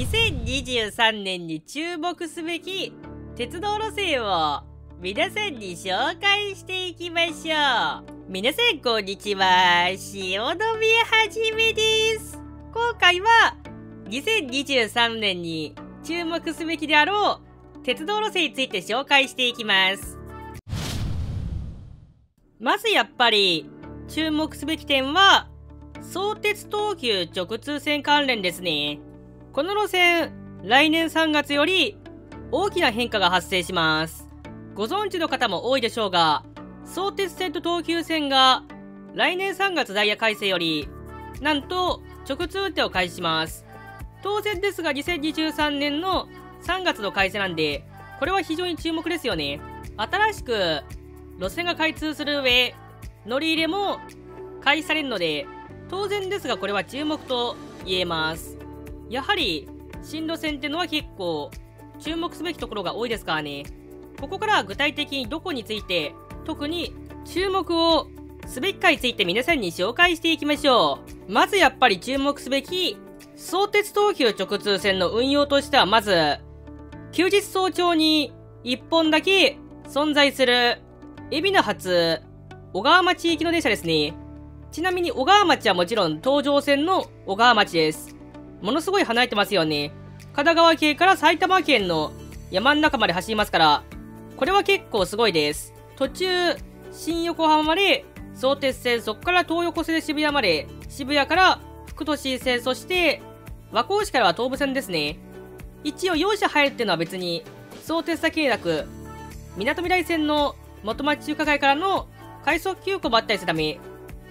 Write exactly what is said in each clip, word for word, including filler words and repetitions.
にせんにじゅうさんねんに注目すべき鉄道路線を皆さんに紹介していきましょう。皆さんこんにちは、塩のみはじめです。今回はにせんにじゅうさんねんに注目すべきであろう鉄道路線について紹介していきます。まずやっぱり注目すべき点は相鉄東急直通線関連ですね。この路線、来年さんがつより大きな変化が発生します。ご存知の方も多いでしょうが、相鉄線と東急線が来年さんがつダイヤ改正より、なんと直通運転を開始します。当然ですがにせんにじゅうさんねんのさんがつの改正なんで、これは非常に注目ですよね。新しく路線が開通する上、乗り入れも開始されるので、当然ですがこれは注目と言えます。やはり新路線ってのは結構注目すべきところが多いですからね。ここからは具体的にどこについて、特に注目をすべきかについて皆さんに紹介していきましょう。まずやっぱり注目すべき、相鉄東急直通線の運用としてはまず、休日早朝にいっぽんだけ存在する海老名発小川町行きの電車ですね。ちなみに小川町はもちろん東上線の小川町です。ものすごい離れてますよね。神奈川県から埼玉県の山の中まで走りますから、これは結構すごいです。途中、新横浜まで相鉄線、そこから東横線で渋谷まで、渋谷から副都心線、そして和光市からは東武線ですね。一応よん社入るっていうのは別に相鉄だけでなく、港未来線の元町中華街からの快速急行もあったりするため、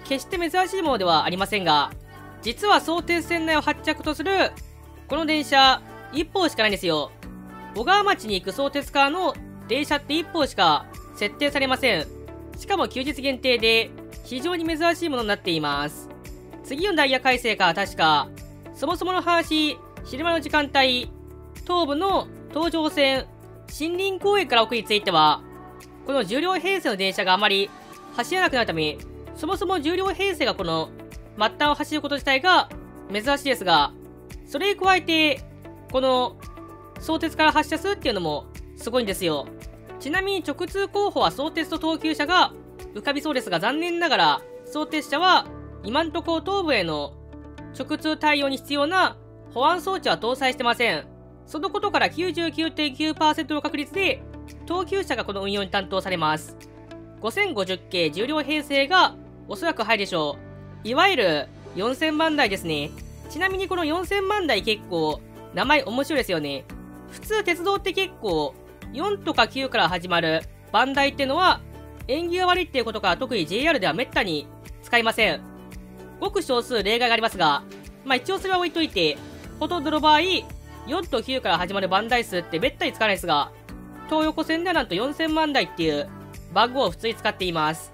決して珍しいものではありませんが、実は相鉄線内を発着とするこの電車いっぽんしかないんですよ。小川町に行く相鉄からの電車っていっぽんしか設定されません。しかも休日限定で非常に珍しいものになっています。次のダイヤ改正か確か、そもそもの話、昼間の時間帯、東部の東上線、森林公園から奥については、このじゅう両編成の電車があまり走らなくなるため、そもそもじゅう両編成がこの末端を走ること自体が珍しいですが、それに加えて、この相鉄から発車するっていうのもすごいんですよ。ちなみに直通候補は相鉄と東急車が浮かびそうですが、残念ながら相鉄車は今んとこ東部への直通対応に必要な保安装置は搭載してません。そのことから きゅうじゅうきゅうてんきゅうパーセント の確率で東急車がこの運用に担当されます。ごせんごじゅう系じゅう両編成がおそらくハイでしょう。いわゆるよんせんまんだいですね。ちなみにこのよんせんまんだい結構名前面白いですよね。普通鉄道って結構よんとかきゅうから始まる番台ってのは縁起が悪いっていうことから特に ジェイアール ではめったに使いません。ごく少数例外がありますが、まあ一応それは置いといて、ほとんどの場合よんときゅうから始まる番台数ってめったに使わないですが、東横線ではなんとよんせんまんだいっていう番号を普通に使っています。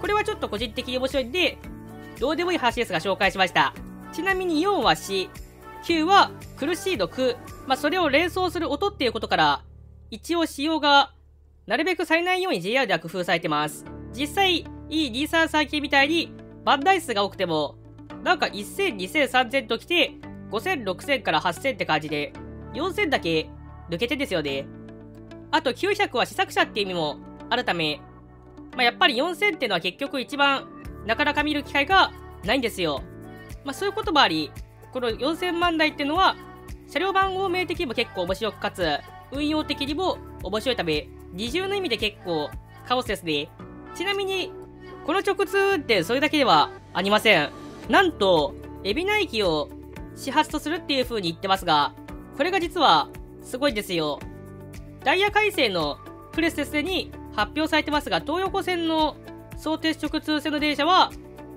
これはちょっと個人的に面白いんで、どうでもいい話ですが紹介しました。ちなみによんはし、きゅうは苦しいのく、まあ、それを連想する音っていうことから、一応使用がなるべくされないように ジェイアール では工夫されてます。実際、イーにひゃくさんじゅうさん 系みたいに番台数が多くても、なんかせん、にせん、さんぜんときて、ごせん、ろくせんからはっせんって感じで、よんせんだけ抜けてですよね。あときゅうひゃくは試作車って意味もあるため、まあ、やっぱりよんせんってのは結局一番なかなか見る機会がないんですよ。まあ、そういうこともあり、このよんせんまんだいってのは車両番号名的にも結構面白くかつ運用的にも面白いため、二重の意味で結構カオスですね。ちなみにこの直通運転それだけではありません。なんと海老名駅を始発とするっていう風に言ってますが、これが実はすごいんですよ。ダイヤ改正のプレスですでに発表されてますが、東横線の相鉄直通線の電車は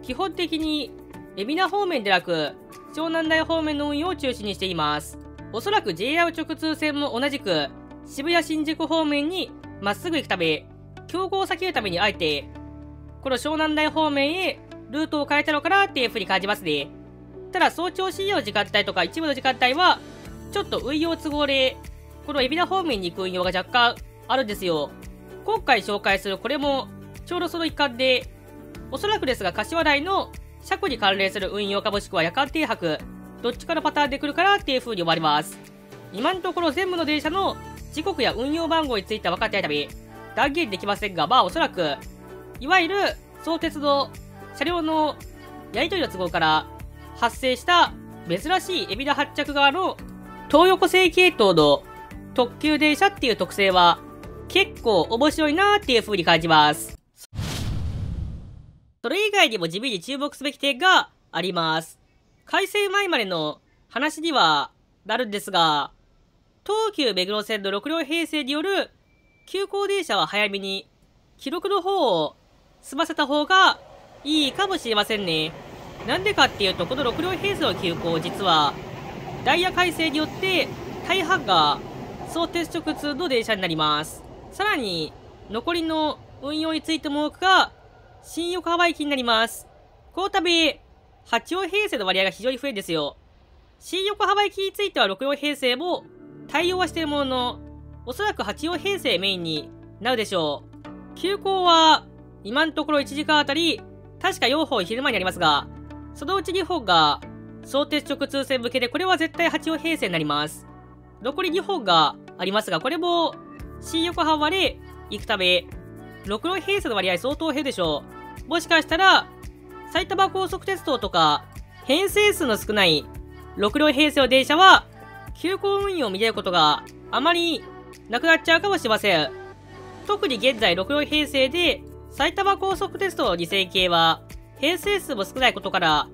基本的に海老名方面でなく湘南台方面の運用を中心にしています。おそらく ジェイアール 直通線も同じく渋谷新宿方面にまっすぐ行くため、競合を避けるためにあえてこの湘南台方面へルートを変えたのかなっていう風に感じますね。ただ早朝深夜の時間帯とか一部の時間帯はちょっと運用都合でこの海老名方面に行く運用が若干あるんですよ。今回紹介するこれもちょうどその一環で、おそらくですが柏台の車庫に関連する運用かもしくは夜間停泊どっちからパターンで来るからっていう風に終わります。今のところ全部の電車の時刻や運用番号については分かってないため、断言できませんが、まあおそらく、いわゆる相鉄の車両のやり取りの都合から発生した珍しい海老名発着側の東横線系統の特急電車っていう特性は結構面白いなーっていう風に感じます。それ以外にも地味に注目すべき点があります。改正前までの話にはなるんですが、東急目黒線のろくりょうへいせいによる急行電車は早めに記録の方を済ませた方がいいかもしれませんね。なんでかっていうと、このろくりょうへいせいの急行、実はダイヤ改正によって大半が相鉄直通の電車になります。さらに残りの運用についても多くが新横浜駅になります。このため、はちりょうへいせいの割合が非常に増えるんですよ。新横浜駅についてはろくりょうへいせいも対応はしているものの、おそらくはちりょうへいせいメインになるでしょう。急行は今のところいちじかんあたり、確かよんほん昼間にありますが、そのうちにほんが相鉄直通線向けで、これは絶対はちりょうへいせいになります。残りにほんがありますが、これも新横浜まで行くため、ろくりょうへいせいの割合相当減るでしょう。もしかしたら、埼玉高速鉄道とか、編成数の少ないろくりょうへいせいの電車は、急行運用を見れることがあまりなくなっちゃうかもしれません。特に現在ろくりょうへいせいで、埼玉高速鉄道のにせんけいは、編成数も少ないことから、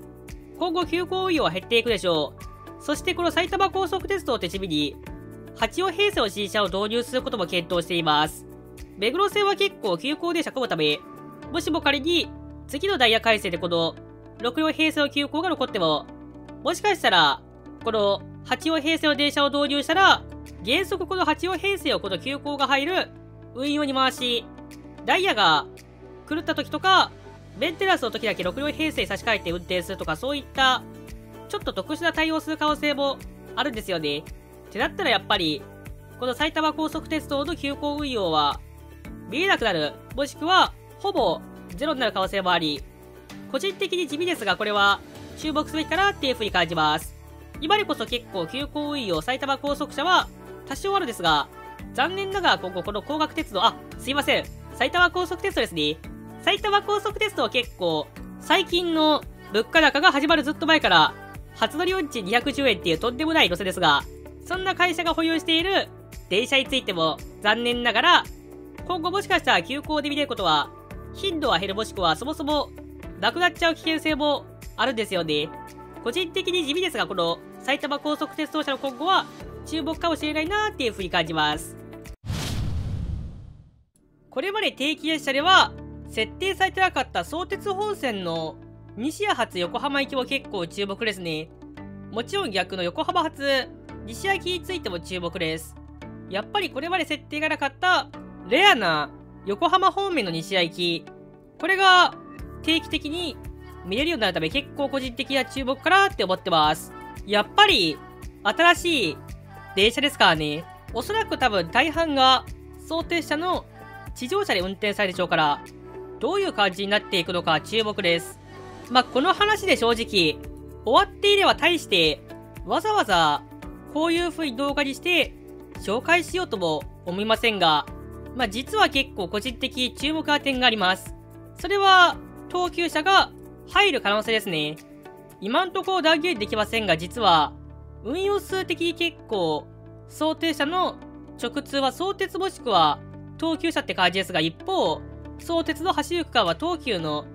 今後急行運用は減っていくでしょう。そしてこの埼玉高速鉄道って地味に、はちりょうへいせいの新車を導入することも検討しています。目黒線は結構急行電車混むため、もしも仮に次のダイヤ改正でこのろくりょうへいせいの急行が残っても、もしかしたらこのはちりょうへいせいの電車を導入したら、原則このはちりょうへいせいをこの急行が入る運用に回し、ダイヤが狂った時とか、メンテナンスの時だけろくりょうへいせいに差し替えて運転するとか、そういったちょっと特殊な対応する可能性もあるんですよね。ってなったらやっぱり、この埼玉高速鉄道の急行運用は、見えなくなる、もしくはほぼゼロになる可能性もあり、個人的に地味ですが、これは注目すべきかなっていう風に感じます。今でこそ結構急行運用、埼玉高速車は多少あるんですが、残念ながら今後この高額鉄道、あ、すいません、埼玉高速鉄道ですね。埼玉高速鉄道は結構、最近の物価高が始まるずっと前から、初乗り運賃にひゃくじゅうえんっていうとんでもない路線ですが、そんな会社が保有している電車についても残念ながら、今後もしかしたら急行で見れることは、頻度は減る、もしくはそもそもなくなっちゃう危険性もあるんですよね。個人的に地味ですが、この埼玉高速鉄道車の今後は注目かもしれないなーっていう風に感じます。これまで定期列車では設定されてなかった相鉄本線の西谷発横浜行きも結構注目ですね。もちろん逆の横浜発西谷行きについても注目です。やっぱりこれまで設定がなかったレアな横浜方面の西谷行き、これが定期的に見れるようになるため、結構個人的な注目かなって思ってます。やっぱり新しい電車ですからね。おそらく多分大半が相鉄車の地上車で運転されるでしょうから、どういう感じになっていくのか注目です。まあ、この話で正直、終わっていれば大してわざわざこういう風に動画にして紹介しようとも思いませんが、まあ、実は結構個人的注目な点があります。それは、東急車が入る可能性ですね。今のところ断言できませんが、実は、運用数的に結構、相鉄車の直通は相鉄もしくは東急車って感じですが、一方、相鉄の走る区間は東急の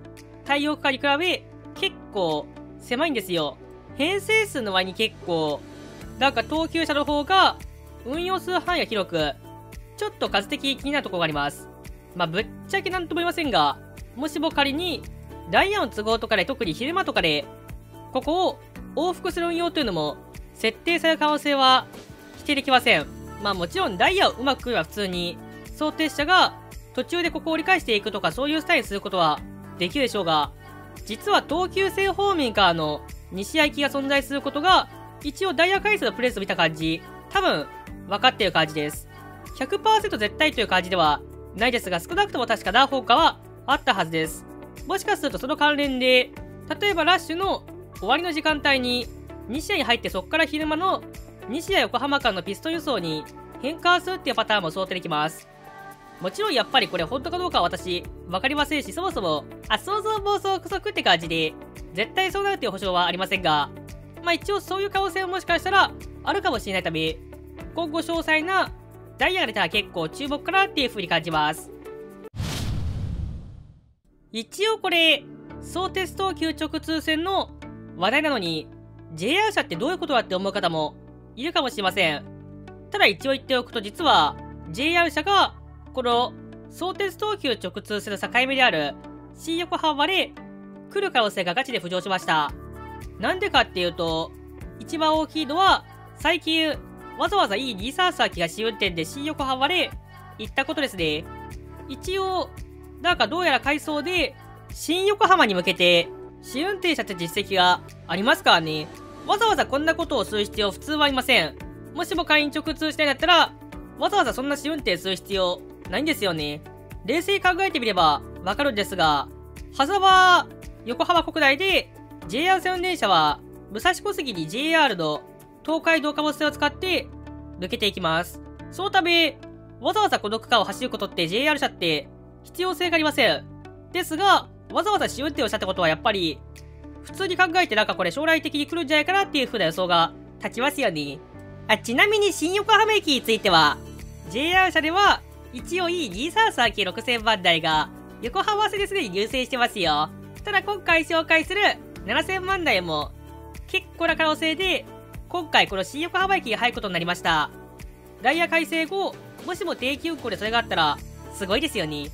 対応区間に比べ、結構狭いんですよ。編成数の割に結構、なんか東急車の方が、運用数範囲が広く、ちょっと数的に気になるところがあります。まあ、ぶっちゃけなんとも言いませんが、もしも仮に、ダイヤの都合とかで、特に昼間とかで、ここを往復する運用というのも、設定される可能性は、否定できません。まあもちろんダイヤをうまく組めば普通に、相鉄車が途中でここを折り返していくとか、そういうスタイルにすることはできるでしょうが、実は東急線方面からの西谷行きが存在することが、一応ダイヤ改正のプレスを見た感じ、多分、分かっている感じです。ひゃくパーセント 絶対という感じではないですが、少なくとも確か何本かはあったはずです。もしかするとその関連で、例えばラッシュの終わりの時間帯にに試合に入ってそこから昼間のに試合横浜間のピストン輸送に変換するっていうパターンも想定できます。もちろんやっぱりこれ本当かどうかは私分かりませんし、そもそもあ想像妄想不足って感じで絶対そうなるっていう保証はありませんが、まあ一応そういう可能性ももしかしたらあるかもしれないため、今後詳細なダイヤが出たら結構注目かなっていう風に感じます。一応これ総鉄東急直通線の話題なのに ジェイアール 車ってどういうことだって思う方もいるかもしれません。ただ一応言っておくと、実は ジェイアール 車がこの相鉄東急直通線の境目である新横浜で来る可能性がガチで浮上しました。なんでかっていうと、一番大きいのは最近わざわざ イーにーさんさん 機が試運転で新横浜で行ったことですね。一応なんかどうやら回想で新横浜に向けて試運転したって実績がありますからね。わざわざこんなことをする必要普通はありません。もしも会員直通したいんだったらわざわざそんな試運転する必要ないんですよね。冷静に考えてみればわかるんですが、羽沢横浜国内で ジェイアール 線運転車は武蔵小杉に ジェイアール の東海道貨物線を使って抜けていきます。そのためわざわざこの区間を走ることって ジェイアール 車って必要性がありません。ですがわざわざ試運転をしたってことはやっぱり普通に考えてなんかこれ将来的に来るんじゃないかなっていう風な予想が立ちますよね。あ、ちなみに新横浜駅については ジェイアール 車では一応 イーにーさんさんきろくせんばん台が横浜線ですでに入線してますよ。ただ今回紹介するななせんばん台も結構な可能性で今回この新横浜駅に入ることになりました。ダイヤ改正後もしも定期運行でそれがあったらすごいですよね。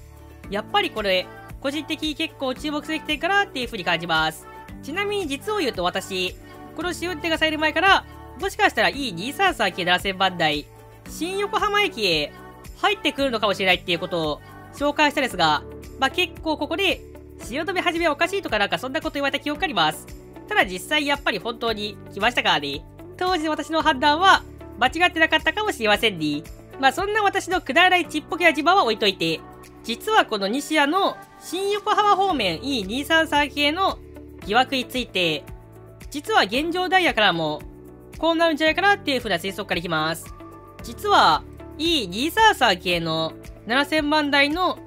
やっぱりこれ個人的に結構注目すべき点かなっていう風に感じます。ちなみに実を言うと私この試運転がされる前からもしかしたら イーにーさんさん 系ななせんばん台新横浜駅へ入ってくるのかもしれないっていうことを紹介したですが、まあ、結構ここで汐留始めはおかしいとかなんかそんなこと言われた記憶があります。ただ実際やっぱり本当に来ましたからね。当時の私の判断は間違ってなかったかもしれませんね。まあそんな私のくだらないちっぽけな自慢は置いといて、実はこの西谷の新横浜方面 イーにーさんさん 系の疑惑について、実は現状ダイヤからもこうなるんじゃないかなっていう風な推測からいきます。実はイーにーさんさん 系のななせんばん台の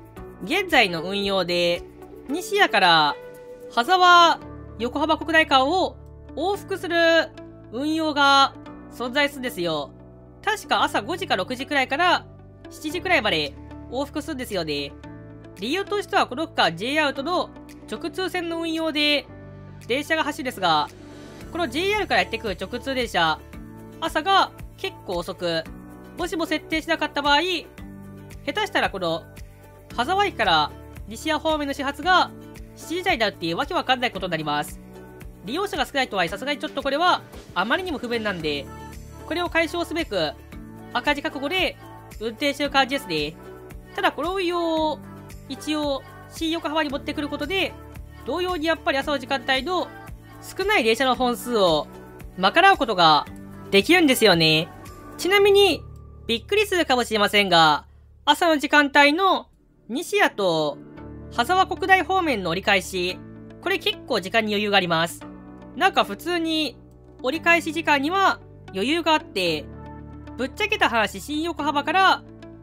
現在の運用で西谷から羽沢横浜国内間を往復する運用が存在するんですよ。確か朝ごじかろくじくらいからしちじくらいまで往復するんですよね。理由としてはこの区間 ジェイアール との直通線の運用で電車が走るんですが、この ジェイアール からやってくる直通電車朝が結構遅く、もしも設定しなかった場合、下手したらこの、羽沢駅から西谷方面の始発がしちじ台になるっていうわけわかんないことになります。利用者が少ないとはいえさすがにちょっとこれはあまりにも不便なんで、これを解消すべく赤字覚悟で運転してる感じですね。ただこの運用を一応新横浜に持ってくることで、同様にやっぱり朝の時間帯の少ない電車の本数をまからうことができるんですよね。ちなみに、びっくりするかもしれませんが、朝の時間帯の西谷と羽沢国大方面の折り返し、これ結構時間に余裕があります。なんか普通に折り返し時間には余裕があって、ぶっちゃけた話新横浜から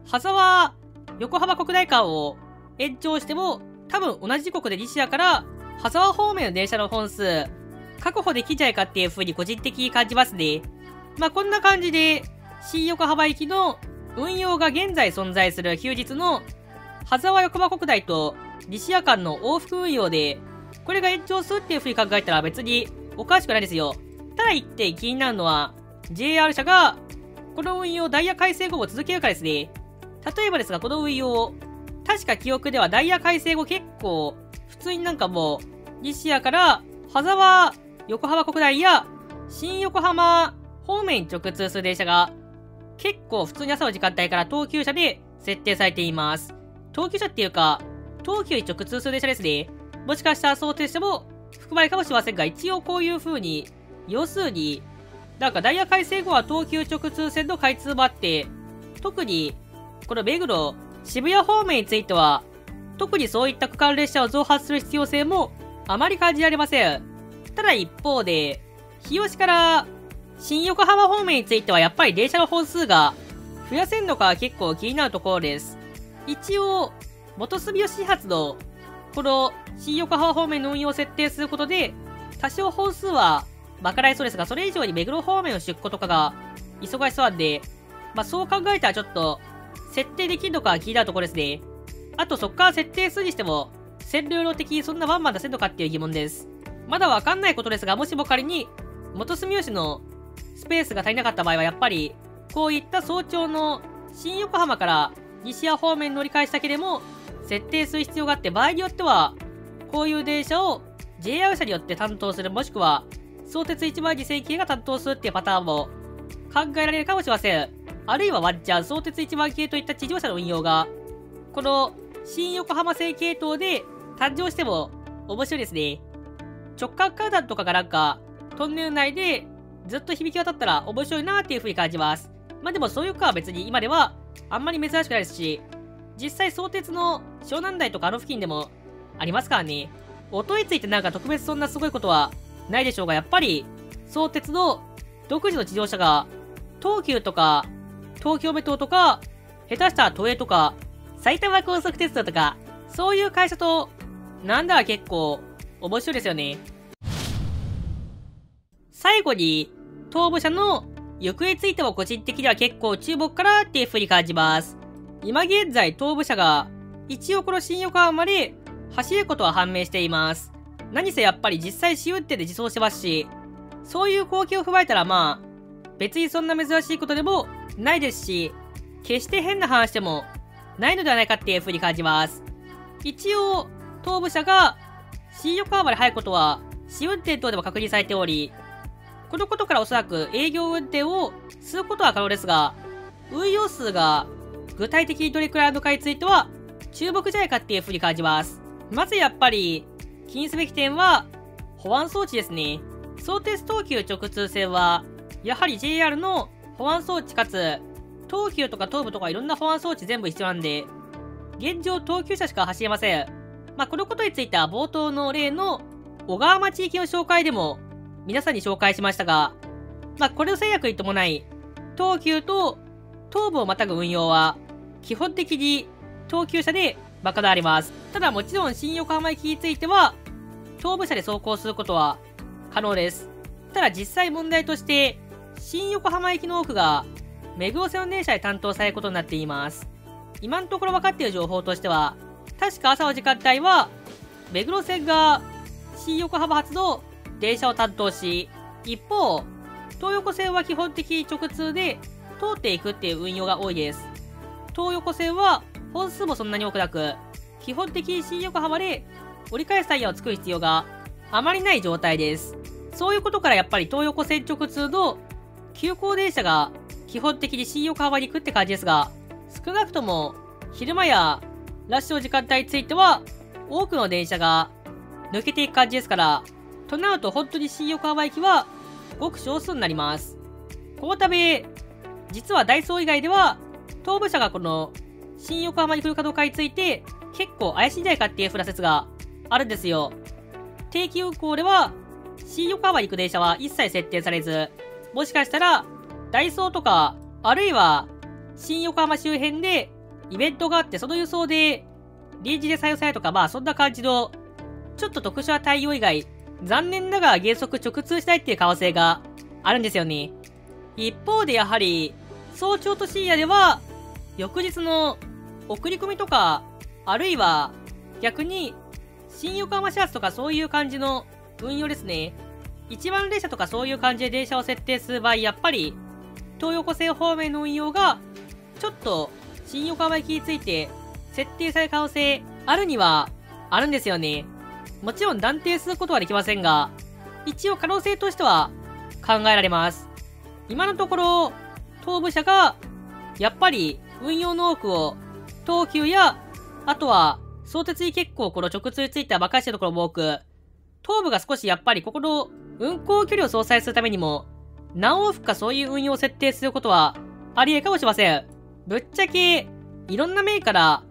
羽沢横浜国大間を延長しても多分同じ時刻で西谷から羽沢方面の電車の本数確保できんじゃないかっていう風に個人的に感じますね。まあこんな感じで新横浜行きの運用が現在存在する休日の羽沢横浜国大と西谷間の往復運用で、これが延長するっていう風に考えたら別におかしくないですよ。ただ一点気になるのは ジェイアール 社がこの運用をダイヤ改正後も続けるかですね。例えばですがこの運用、確か記憶ではダイヤ改正後結構普通になんかもう西谷から羽沢横浜国大や新横浜方面に直通する電車が結構普通に朝の時間帯から東急車で設定されています。東急車っていうか、東急に直通する電車ですね。もしかしたら想定しても含まれるかもしれませんが、一応こういう風に、要するに、なんかダイヤ改正後は東急直通線の開通もあって、特に、この目黒、渋谷方面については、特にそういった区間列車を増発する必要性もあまり感じられません。ただ一方で、日吉から新横浜方面についてはやっぱり電車の本数が増やせんのか結構気になるところです。一応、元住吉始発のこの新横浜方面の運用を設定することで、多少本数はまかないそうですが、それ以上に目黒方面の出庫とかが忙しそうなんで、まあそう考えたらちょっと設定できるのか気になるところですね。あとそっから設定するにしても、線量量的にそんなワンマン出せるのかっていう疑問です。まだわかんないことですが、もしも仮に元住吉のスペースが足りなかった場合はやっぱり、こういった早朝の新横浜から西谷方面に乗り換えしたけれども、設定する必要があって、場合によっては、こういう電車を ジェイアール 社によって担当する、もしくは、相鉄いちまんにせん系が担当するっていうパターンも考えられるかもしれません。あるいはワンチャン、相鉄いちまん系といった地上車の運用が、この新横浜線系統で誕生しても面白いですね。直角階段とかがなんか、トンネル内でずっと響き渡ったら面白いなーっていう風に感じます。まあでもそういうかは別に今ではあんまり珍しくないですし、実際相鉄の湘南台とかあの付近でもありますからね。音についてなんか特別そんなすごいことはないでしょうが、やっぱり相鉄の独自の地上車が東急とか東京メトロとか下手したら都営とか埼玉高速鉄道とかそういう会社となんだか結構面白いですよね。最後に東武車の行方についても個人的には結構注目かなっていう風に感じます。今現在東武車が一応この新横浜まで走ることは判明しています。何せやっぱり実際試運転で自走してますし、そういう光景を踏まえたらまあ別にそんな珍しいことでもないですし、決して変な話でもないのではないかっていう風に感じます。一応東武車が新横浜まで入ることは試運転等でも確認されており、このことからおそらく営業運転をすることは可能ですが、運用数が具体的にどれくらいあるのかについては注目じゃないかっていうふうに感じます。まずやっぱり気にすべき点は保安装置ですね。相鉄東急直通線はやはり ジェイアール の保安装置かつ東急とか東武とかいろんな保安装置全部必要なんで、現状東急車しか走れません。まあ、このことについては冒頭の例の小川町行きの紹介でも皆さんに紹介しましたが、まあ、これを制約に伴い、東急と東武をまたぐ運用は、基本的に東急車で賄われます。ただもちろん新横浜駅については、東武車で走行することは可能です。ただ実際問題として、新横浜駅の多くが、目黒線の電車で担当されることになっています。今のところ分かっている情報としては、確か朝の時間帯は、目黒線が新横浜発の電車を担当し、一方、東横線は基本的に直通で通っていくっていう運用が多いです。東横線は本数もそんなに多くなく、基本的に新横浜で折り返すタイヤを作る必要があまりない状態です。そういうことからやっぱり東横線直通の急行電車が基本的に新横浜に行くって感じですが、少なくとも昼間やラッシュの時間帯については多くの電車が抜けていく感じですから、となると本当に新横浜駅はごく少数になります。このため、実はダイソー以外では、東武車がこの新横浜に来るかどうかについて結構怪しいんじゃないかっていう風な説があるんですよ。定期運行では、新横浜に行く電車は一切設定されず、もしかしたらダイソーとか、あるいは新横浜周辺でイベントがあってその輸送で臨時で採用されるとか、まあそんな感じのちょっと特殊な対応以外、残念ながら原則直通しないっていう可能性があるんですよね。一方でやはり、早朝と深夜では、翌日の送り込みとか、あるいは逆に、新横浜始発とかそういう感じの運用ですね。一番列車とかそういう感じで電車を設定する場合、やっぱり、東横線方面の運用が、ちょっと新横浜駅について設定される可能性あるにはあるんですよね。もちろん断定することはできませんが、一応可能性としては考えられます。今のところ、東武車が、やっぱり運用の多くを、東急や、あとは、相鉄に結構この直通については任せているところも多く、東武が少しやっぱりここの運行距離を相殺するためにも、何往復かそういう運用を設定することは、あり得るかもしれません。ぶっちゃけ、いろんな面から、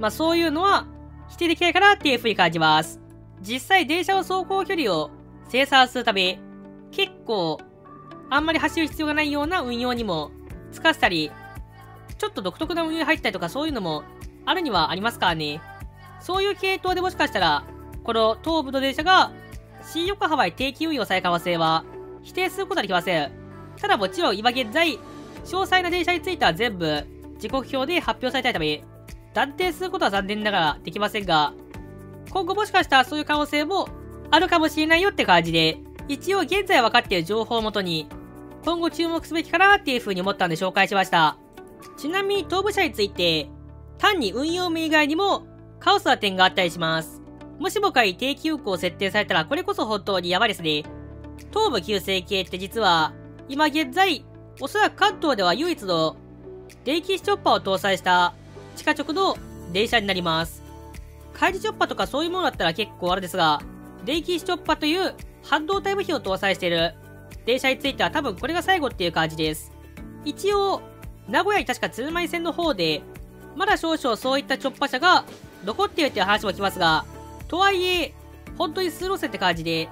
まあそういうのは、否定できないかなっていうふうに感じます。実際電車の走行距離を精算するため、結構あんまり走る必要がないような運用にも使ったり、ちょっと独特な運用に入ったりとか、そういうのもあるにはありますからね。そういう系統でもしかしたら、この東武の電車が新横浜へ定期運用された可能性は否定することはできません。ただもちろん今現在、詳細な電車については全部時刻表で発表されたいため、断定することは残念ながらできませんが、今後もしかしたらそういう可能性もあるかもしれないよって感じで、一応現在分かっている情報をもとに、今後注目すべきかなっていう風に思ったんで紹介しました。ちなみに東武車について、単に運用名以外にもカオスな点があったりします。もしも仮定期運行を設定されたらこれこそ本当にやばいですね。東武急線系って実は、今現在、おそらく関東では唯一の電気チョッパーを搭載した地下直の電車になります。帰りチョッパーとかそういうものだったら結構あれですが、電気チョッパーという半導体部品を搭載している電車については多分これが最後っていう感じです。一応、名古屋に確か鶴舞線の方で、まだ少々そういったチョッパー車が残っているっていう話もきますが、とはいえ、本当に数路線って感じで、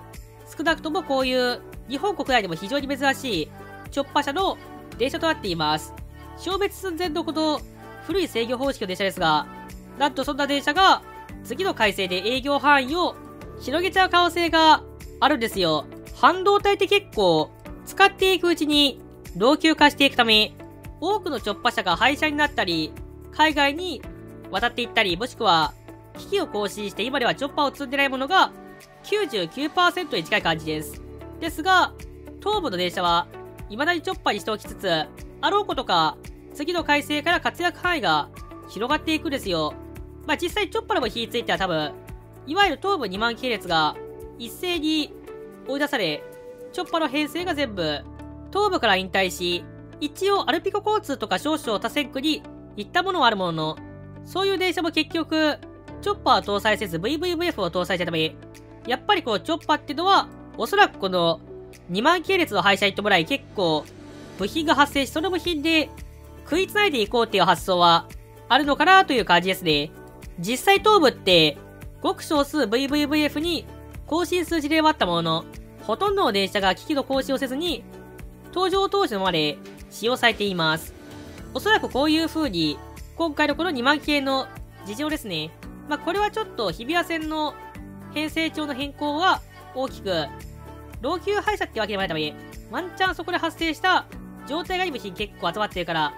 少なくともこういう日本国内でも非常に珍しいチョッパー車の電車となっています。消滅寸前のこの古い制御方式の電車ですが、なんとそんな電車が次の改正で営業範囲を広げちゃう可能性があるんですよ。半導体って結構使っていくうちに老朽化していくため、多くのチョッパー車が廃車になったり、海外に渡っていったり、もしくは機器を更新して今ではチョッパーを積んでないものが きゅうじゅうきゅうパーセント に近い感じです。ですが、東武の電車は未だにチョッパーにしておきつつ、あろうことか次の改正から活躍範囲が広がっていくんですよ。まあ実際チョッパーでも火ついては多分、いわゆる東武にまん系列が一斉に追い出され、チョッパーの編成が全部東武から引退し、一応アルピコ交通とか少々他線区に行ったものはあるものの、そういう電車も結局チョッパーを搭載せず ブイブイブイエフ を搭載したため、やっぱりこのチョッパーってのはおそらくこのにまん系列の廃車に伴い結構部品が発生し、その部品で食いつないでいこうっていう発想はあるのかなという感じですね。実際東武ってごく少数 ブイブイブイエフ に更新する事例はあったものの、ほとんどの電車が機器の更新をせずに登場当時まで使用されています。おそらくこういう風に今回のこのにまん系の事情ですね。まあこれはちょっと日比谷線の編成帳の変更は大きく、老朽廃車ってわけでもないため、ワンチャンそこで発生した状態がいい部品結構集まってるから、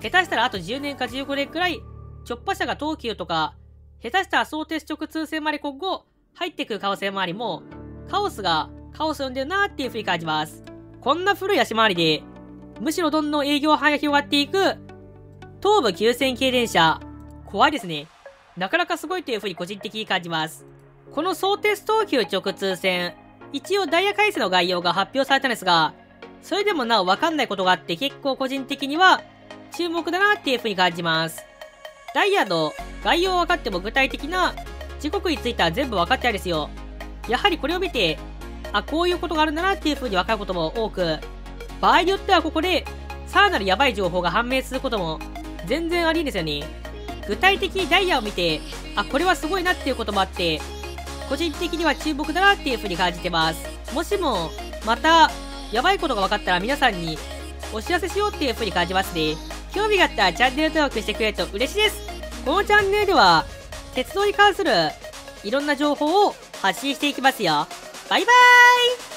下手したらあとじゅうねんかじゅうごねんくらい、チョッパ車が東急とか、下手したら相鉄直通線まで今後入ってくる可能性もあり、もうカオスがカオスを呼んでるなーっていう風に感じます。こんな古い足回りで、むしろどんどん営業範囲が広がっていく、東武急線系電車、怖いですね。なかなかすごいという風に個人的に感じます。この相鉄東急直通線、一応ダイヤ改正の概要が発表されたんですが、それでもなおわかんないことがあって結構個人的には注目だなっていう風に感じます。ダイヤの概要は分かっても具体的な時刻については全部分かってないですよ。やはりこれを見て、あ、こういうことがあるんだなっていう風に分かることも多く、場合によってはここでさらなるやばい情報が判明することも全然ありんですよね。具体的にダイヤを見て、あ、これはすごいなっていうこともあって、個人的には注目だなっていう風に感じてます。もしも、また、やばいことが分かったら皆さんにお知らせしようっていう風に感じますね。興味があったらチャンネル登録してくれると嬉しいです。このチャンネルでは、鉄道に関するいろんな情報を発信していきますよ。バイバーイ。